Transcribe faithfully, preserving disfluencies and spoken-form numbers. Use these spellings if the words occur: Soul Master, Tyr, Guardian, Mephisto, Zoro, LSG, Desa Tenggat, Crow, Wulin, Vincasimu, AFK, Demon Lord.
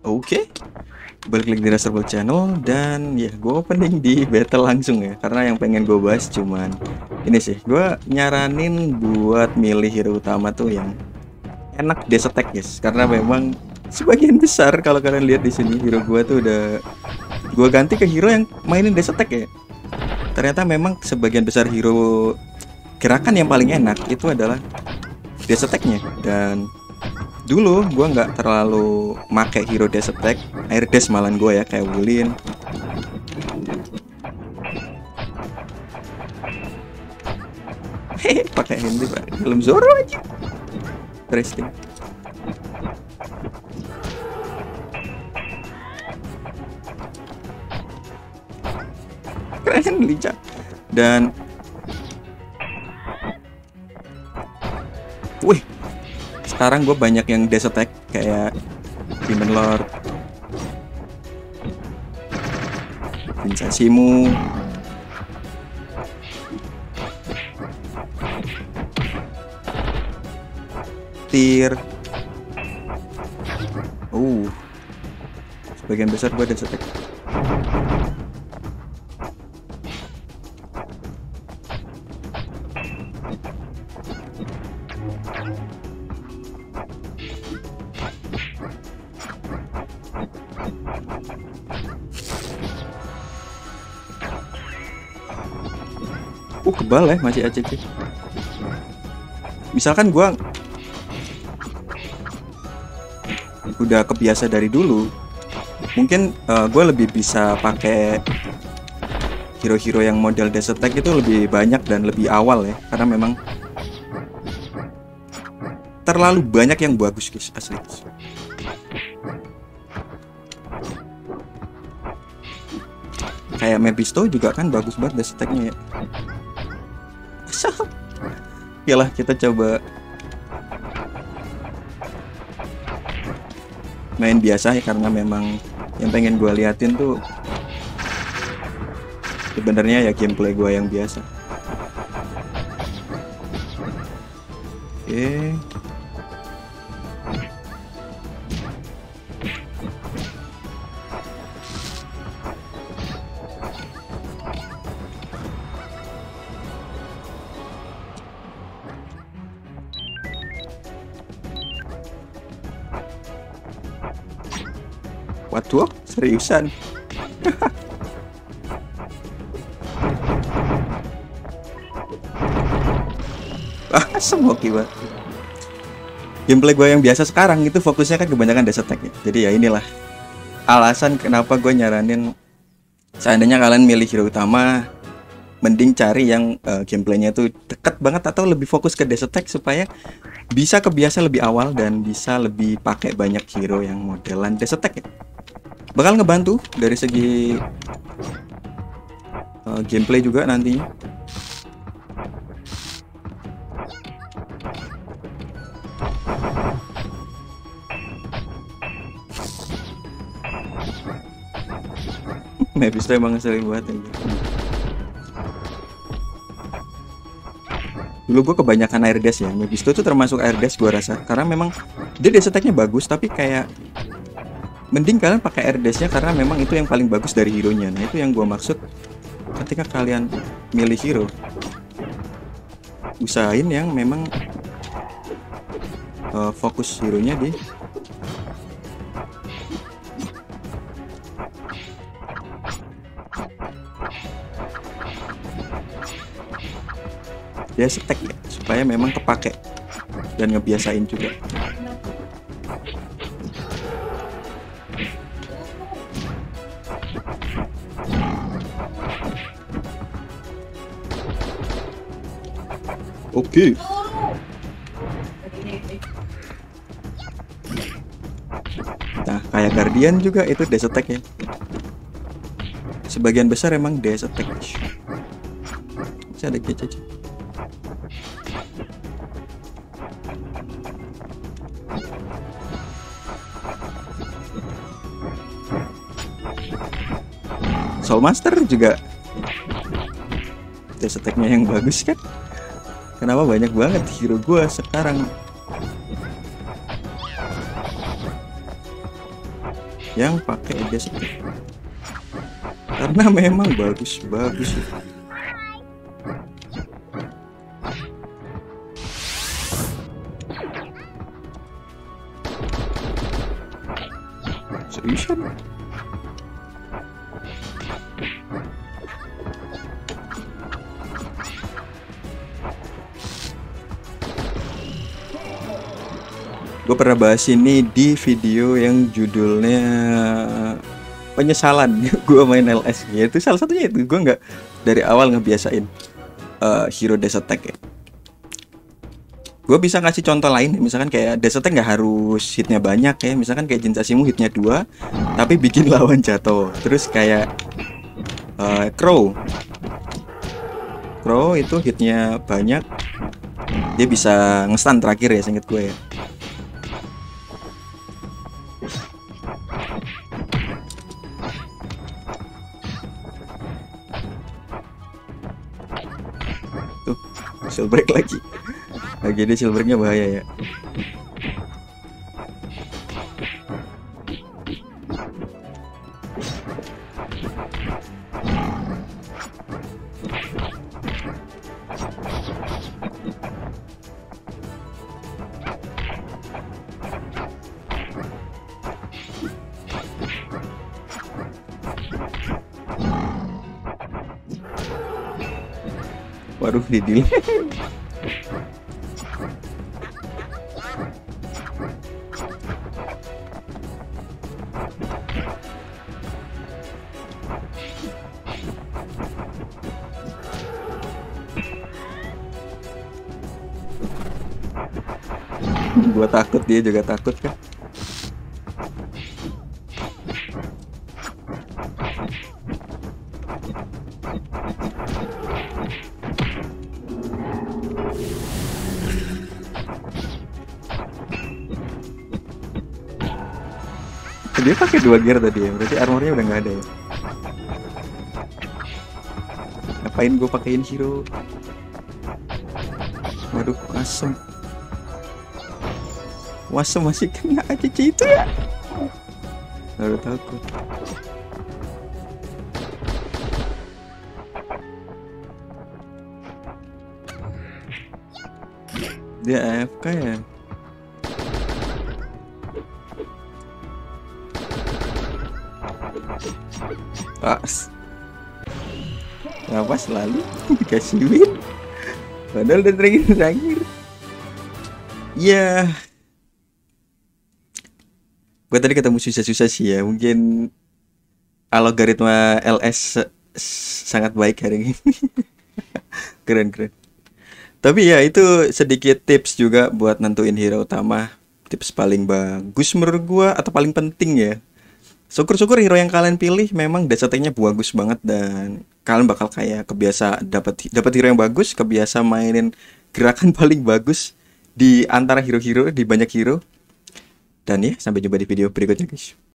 Oke, okay. Balik lagi di Reservoir Channel dan ya gue opening di battle langsung ya, karena yang pengen gue bahas cuman ini sih. Gue nyaranin buat milih hero utama tuh yang enak desa tech guys, karena memang sebagian besar kalau kalian lihat di sini hero gue tuh udah gue ganti ke hero yang mainin desa tech ya. Ternyata memang sebagian besar hero gerakan yang paling enak itu adalah desa tech-nya, dan dulu gue nggak terlalu make hero dash attack, air dash malan gue ya kayak Wulin. Hehe, pakai handy pak, belum Zoro aja. Interesting. Keren lincah. Dan, wih. Sekarang gue banyak yang dash attack kayak Demon Lord, Vincasimu, Tyr. Uh, sebagian besar gue dash attack. Uh, kebal ya, masih A C C. Misalkan gua udah kebiasa dari dulu, mungkin uh, gua lebih bisa pakai hero-hero yang model dash attack itu lebih banyak dan lebih awal ya, karena memang terlalu banyak yang bagus guys, asli. Kayak Mephisto juga kan bagus banget dash attack-nya ya. Oke lah, kita coba main biasa ya, karena memang yang pengen gue liatin tuh sebenarnya ya gameplay gue yang biasa. Oke, waduh, seriusan. Ah, semua kibat. Gameplay gue yang biasa sekarang itu fokusnya kan kebanyakan dash attack ya. Jadi ya inilah alasan kenapa gue nyaranin seandainya kalian milih hero utama, mending cari yang uh, gameplaynya tuh deket banget atau lebih fokus ke dash attack supaya bisa kebiasa lebih awal dan bisa lebih pakai banyak hero yang modelan dash attack ya. Bakal ngebantu dari segi uh, gameplay juga nantinya. Mephisto emang sering banget ya. Dulu gue kebanyakan air dash ya, Mephisto itu termasuk air dash gue rasa, karena memang dia dash attack-nya bagus, tapi kayak mending kalian pakai air dash-nya karena memang itu yang paling bagus dari hero-nya. Nah, itu yang gue maksud ketika kalian milih hero. Usahain yang memang uh, fokus hero-nya di dash attack ya, supaya memang kepake dan ngebiasain juga. Oke. Okay. Nah, kayak Guardian juga itu dash attack ya. Sebagian besar emang dash attack. Bisa ada kece. Soul Master juga dash attack-nya yang bagus kan? Kenapa banyak banget hero gue sekarang? yang pakai adjust karena memang bagus-bagus. Seriusan? Gue pernah bahas ini di video yang judulnya penyesalan gue main L S G. Itu salah satunya itu, gue nggak dari awal ngebiasain uh, hero Desa Tenggat. Gue bisa ngasih contoh lain, misalkan kayak Desa Tenggat nggak harus hitnya banyak ya, misalkan kayak Vincasimu hitnya dua tapi bikin lawan jatuh. Terus kayak uh, Crow Crow itu hitnya banyak, dia bisa nge-stun terakhir ya, seinget gue ya. Silver lagi, lagi dia silvernya bahaya ya. Waduh, didil. Gua takut, dia juga takut kan. Dia pakai dua gear tadi ya, berarti armornya udah nggak ada ya. Ngapain gue pakein hero? Waduh, asem. Wasem masih kena aja itu ya. Baru takut. Dia A F K ya. Pas, ngapa selalu dikasih win? Padahal udah terakhir-terakhir. Ya, yeah. Gue tadi ketemu susah-susah sih ya. Mungkin algoritma L S sangat baik hari ini. Keren-keren. Tapi ya itu sedikit tips juga buat nentuin hero utama. Tips paling bagus menurut gue atau paling penting ya. Syukur-syukur hero yang kalian pilih memang Desa Tenggatnya bagus banget, dan kalian bakal kayak kebiasa dapat dapat hero yang bagus, kebiasa mainin gerakan paling bagus di antara hero-hero, di banyak hero. Dan ya, sampai jumpa di video berikutnya guys.